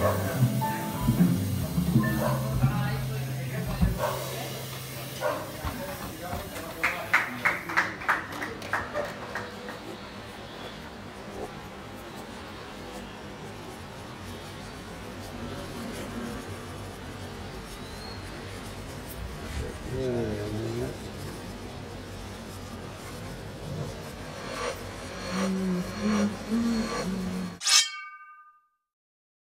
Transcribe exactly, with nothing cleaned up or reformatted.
department.